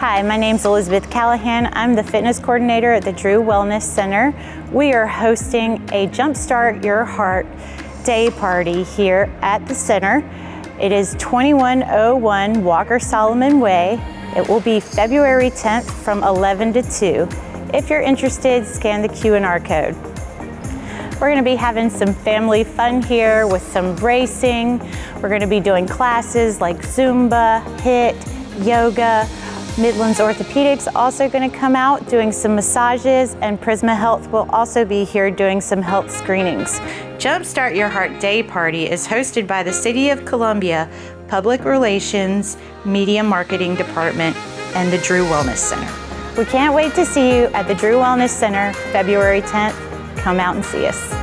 Hi, my name's Elizabeth Callahan. I'm the fitness coordinator at the Drew Wellness Center. We are hosting a Jumpstart Your Heart Day party here at the center. It is 2101 Walker Solomon Way. It will be February 10th from 11 to 2. If you're interested, scan the QR code. We're going to be having some family fun here with some racing. We're going to be doing classes like Zumba, HIIT, yoga. Midlands Orthopedics also going to come out doing some massages, and Prisma Health will also be here doing some health screenings. Jumpstart Your Heart Day Party is hosted by the City of Columbia Public Relations Media Marketing Department and the Drew Wellness Center. We can't wait to see you at the Drew Wellness Center February 10th. Come out and see us.